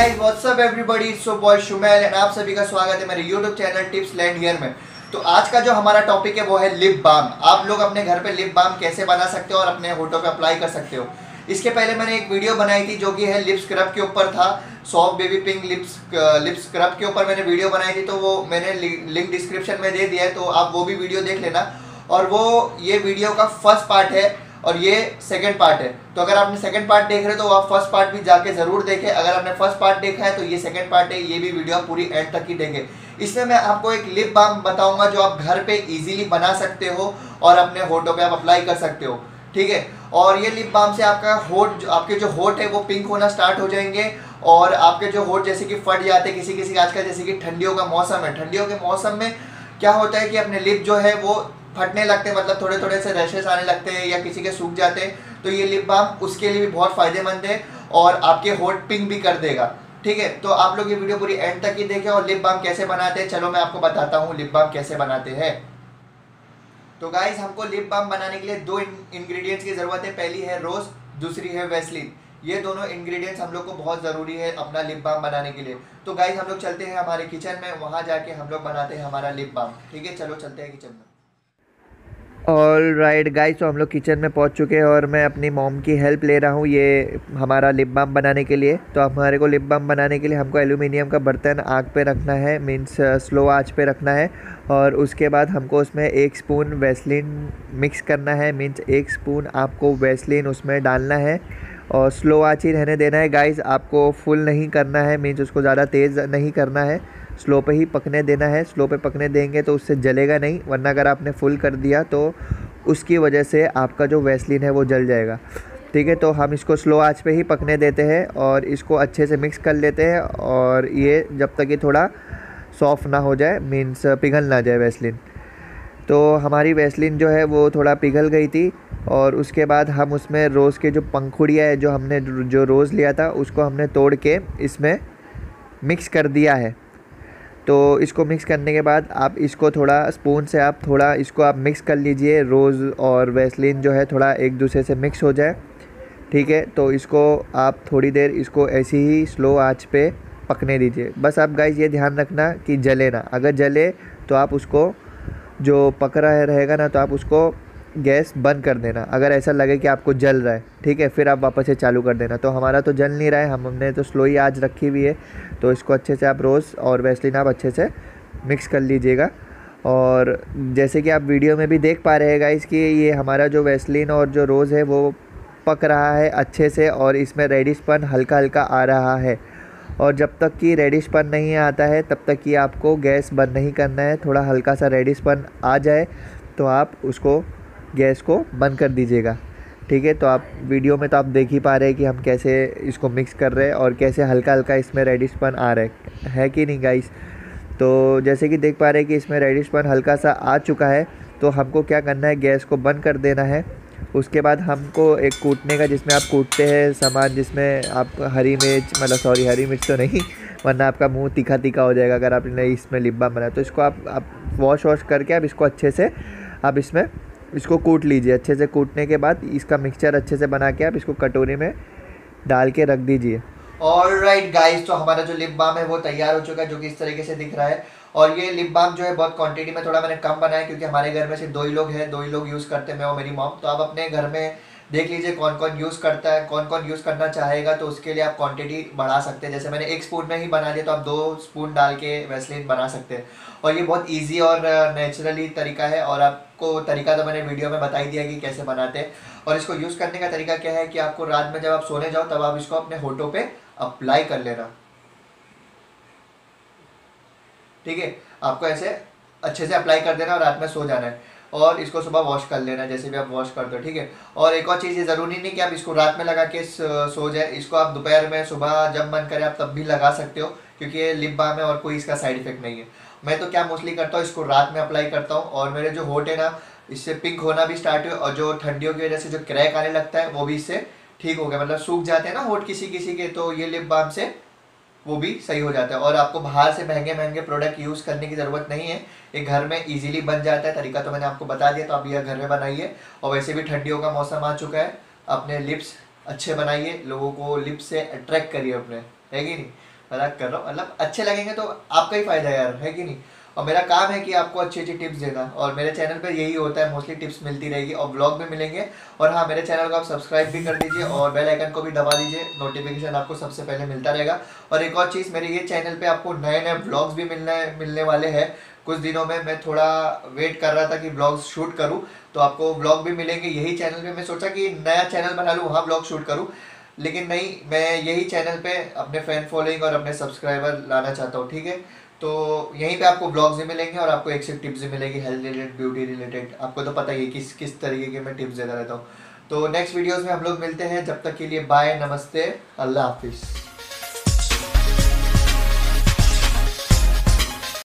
Guys what's up everybody, so boy शुमेल and आप सभी का स्वागत है मेरे YouTube channel tips land here में। तो आज का जो हमारा टॉपिक है वो है लिप बाम। आप लोग अपने घर पे लिप बाम कैसे बना सकते हो और अपने होठों पे अप्लाई कर सकते हो। इसके पहले मैंने एक वीडियो बनाई थी जो कि है लिप स्क्रब के ऊपर था। Soft baby pink lip scrub के ऊपर मैंने वीडियो बनाई थी, तो वो मैंने लिंक डिस्क्रिप्शन में दे दिया है, तो आप वो भी वीडियो देख लेना। और वो ये वीडियो का फर्स्ट पार्ट है और ये सेकंड पार्ट है, तो अगर आपने सेकंड पार्ट देख रहे हो तो आप फर्स्ट पार्ट भी जाके ज़रूर देखें। अगर आपने फर्स्ट पार्ट देखा है तो ये सेकंड पार्ट है, ये भी वीडियो आप पूरी एंड तक ही देंगे। इसमें मैं आपको एक लिप बाम बताऊंगा जो आप घर पे इजीली बना सकते हो और अपने होठों पे आप अप्लाई कर सकते हो, ठीक है। और ये लिप बाम से आपका होठ, आपके जो होठ है वो पिंक होना स्टार्ट हो जाएंगे और आपके जो होठ जैसे कि फट जाते हैं किसी किसी आजकल, जैसे कि ठंडियों का मौसम है, ठंडियों के मौसम में क्या होता है कि अपने लिप जो है वो फटने लगते हैं, मतलब थोड़े थोड़े से रैशेस आने लगते हैं या किसी के सूख जाते हैं, तो ये लिप बाम उसके लिए भी बहुत फ़ायदेमंद है और आपके होठ पिंक भी कर देगा, ठीक है। तो आप लोग ये वीडियो पूरी एंड तक ही देखें। और लिप बाम कैसे बनाते हैं, चलो मैं आपको बताता हूँ लिप बाम कैसे बनाते हैं। तो गाइज हमको लिप बाम बनाने के लिए दो इंग्रेडिएंट्स की ज़रूरत है। पहली है रोज़, दूसरी है वैसलीन। ये दोनों इंग्रेडिएंट्स हम लोग को बहुत ज़रूरी है अपना लिप बाम बनाने के लिए। तो गाइज हम लोग चलते हैं हमारे किचन में, वहाँ जाके हम लोग बनाते हैं हमारा लिप बाम, ठीक है। चलो चलते हैं किचन में। ऑल राइट गाइस, तो हम लोग किचन में पहुंच चुके हैं और मैं अपनी मॉम की हेल्प ले रहा हूं ये हमारा लिप बाम बनाने के लिए। तो हमारे को लिप बाम बनाने के लिए हमको एल्यूमिनियम का बर्तन आग पे रखना है, मीन्स स्लो आंच पे रखना है। और उसके बाद हमको उसमें एक स्पून वैसलीन मिक्स करना है, मीन्स एक स्पून आपको वैसलीन उसमें डालना है और स्लो आँच ही रहने देना है गाइस। आपको फुल नहीं करना है, मीन्स उसको ज़्यादा तेज़ नहीं करना है, स्लो पे ही पकने देना है। स्लो पे पकने देंगे तो उससे जलेगा नहीं, वरना अगर आपने फुल कर दिया तो उसकी वजह से आपका जो वैसलीन है वो जल जाएगा, ठीक है। तो हम इसको स्लो आंच पे ही पकने देते हैं और इसको अच्छे से मिक्स कर लेते हैं और ये जब तक ये थोड़ा सॉफ्ट ना हो जाए, मीन्स पिघल ना जाए वैसलीन। तो हमारी वैसलीन जो है वो थोड़ा पिघल गई थी और उसके बाद हम उसमें रोज़ के जो पंखुड़िया है, जो हमने जो रोज़ लिया था उसको हमने तोड़ के इसमें मिक्स कर दिया है। तो इसको मिक्स करने के बाद आप इसको थोड़ा स्पून से आप थोड़ा इसको आप मिक्स कर लीजिए, रोज़ और वैसलीन जो है थोड़ा एक दूसरे से मिक्स हो जाए, ठीक है। तो इसको आप थोड़ी देर इसको ऐसे ही स्लो आंच पे पकने दीजिए। बस आप गाइस ये ध्यान रखना कि जले ना, अगर जले तो आप उसको जो पक रहा रहेगा ना तो आप उसको गैस बंद कर देना, अगर ऐसा लगे कि आपको जल रहा है, ठीक है, फिर आप वापस से चालू कर देना। तो हमारा तो जल नहीं रहा है, हमने तो स्लो ही आंच रखी हुई है। तो इसको अच्छे से आप रोज़ और वैसलीन आप अच्छे से मिक्स कर लीजिएगा। और जैसे कि आप वीडियो में भी देख पा रहे हैं गाइस कि ये हमारा जो वैसलीन और जो रोज़ है वो पक रहा है अच्छे से और इसमें रेडिशपन हल्का हल्का आ रहा है। और जब तक कि रेडिशपन नहीं आता है तब तक कि आपको गैस बंद नहीं करना है। थोड़ा हल्का सा रेडिशपन आ जाए तो आप उसको गैस को बंद कर दीजिएगा, ठीक है। तो आप वीडियो में तो आप देख ही पा रहे हैं कि हम कैसे इसको मिक्स कर रहे हैं और कैसे हल्का हल्का इसमें रेडिशपन आ रहा है कि नहीं गाइस। तो जैसे कि देख पा रहे हैं कि इसमें रेडिशपन हल्का सा आ चुका है। तो हमको क्या करना है, गैस को बंद कर देना है। उसके बाद हमको एक कूटने का, जिसमें आप कूटते हैं सामान, जिसमें आप हरी मिर्च, मतलब सॉरी हरी मिर्च तो नहीं, वरना आपका मुंह तीखा तीखा हो जाएगा अगर आपने इसमें लिप बाम बनाया। तो इसको आप वॉश वॉश करके आप इसको अच्छे से आप इसमें इसको कूट लीजिए। अच्छे से कूटने के बाद इसका मिक्सचर अच्छे से बना के आप इसको कटोरी में डाल के रख दीजिए। ऑलराइट गाइस, तो हमारा जो लिप बाम है वो तैयार हो चुका है, जो कि इस तरीके से दिख रहा है। और ये लिप बाम जो है बहुत क्वांटिटी में थोड़ा मैंने कम बनाया क्योंकि हमारे घर में सिर्फ दो ही लोग हैं, दो ही लोग यूज़ करते हैं, मैं और मेरी मॉम। तो आप अपने घर में देख लीजिए कौन कौन यूज़ करता है, कौन कौन यूज़ करना चाहेगा, तो उसके लिए आप क्वांटिटी बढ़ा सकते हैं। जैसे मैंने एक स्पून में ही बना दिया तो आप 2 स्पून डाल के वैसलीन बना सकते हैं। और ये बहुत इजी और नेचुरली तरीका है और आपको तरीका तो मैंने वीडियो में बता ही दिया कि कैसे बनाते हैं। और इसको यूज़ करने का तरीका क्या है कि आपको रात में जब आप सोने जाओ तब आप इसको अपने होठों पर अप्लाई कर लेना, ठीक है। आपको ऐसे अच्छे से अप्लाई कर देना और रात में सो जाना है और इसको सुबह वॉश कर लेना, जैसे भी आप वॉश कर दो, ठीक है। और एक और चीज़, ये ज़रूरी नहीं कि आप इसको रात में लगा के सो जाए, इसको आप दोपहर में, सुबह जब मन करे आप तब भी लगा सकते हो क्योंकि ये लिप बाम है और कोई इसका साइड इफेक्ट नहीं है। मैं तो क्या मोस्टली करता हूँ, इसको रात में अप्लाई करता हूँ और मेरे जो होठ है ना इससे पिंक होना भी स्टार्ट हुआ और जो ठंडियों की वजह से जो क्रैक आने लगता है वो भी इससे ठीक हो गया, मतलब सूख जाते हैं ना होठ किसी किसी के, तो ये लिप बाम से वो भी सही हो जाता है। और आपको बाहर से महंगे महंगे प्रोडक्ट यूज़ करने की ज़रूरत नहीं है, ये घर में इजीली बन जाता है। तरीका तो मैंने आपको बता दिया, तो आप यह घर में बनाइए। और वैसे भी ठंडियों का मौसम आ चुका है, अपने लिप्स अच्छे बनाइए, लोगों को लिप्स से अट्रैक्ट करिए अपने, है कि नहीं। मजाक कर रहा हूँ, मतलब अच्छे लगेंगे तो आपका ही फ़ायदा यार, है कि नहीं। और मेरा काम है कि आपको अच्छी अच्छी टिप्स देना, और मेरे चैनल पे यही होता है, मोस्टली टिप्स मिलती रहेगी और ब्लॉग में मिलेंगे। और हाँ, मेरे चैनल को आप सब्सक्राइब भी कर दीजिए और बेल आइकन को भी दबा दीजिए, नोटिफिकेशन आपको सबसे पहले मिलता रहेगा। और एक और चीज़, मेरे ये चैनल पे आपको नए नए ब्लॉग्स भी मिलने वाले हैं कुछ दिनों में। मैं थोड़ा वेट कर रहा था कि ब्लॉग्स शूट करूँ, तो आपको ब्लॉग भी मिलेंगे यही चैनल पर। मैं सोचा कि नया चैनल बना लूँ, वहाँ ब्लॉग शूट करूँ, लेकिन नहीं, मैं यही चैनल पे अपने फैन फॉलोइंग और अपने सब्सक्राइबर लाना चाहता हूँ, ठीक है। तो यहीं पे आपको ब्लॉग्स भी मिलेंगे और आपको एक से टिप्स भी मिलेगी, हेल्थ रिलेटेड, ब्यूटी रिलेटेड। आपको तो पता ही है किस किस तरीके के मैं टिप्स देता रहता हूँ। तो नेक्स्ट वीडियोज़ में हम लोग मिलते हैं, जब तक के लिए बाय, नमस्ते, अल्लाह हाफिज़।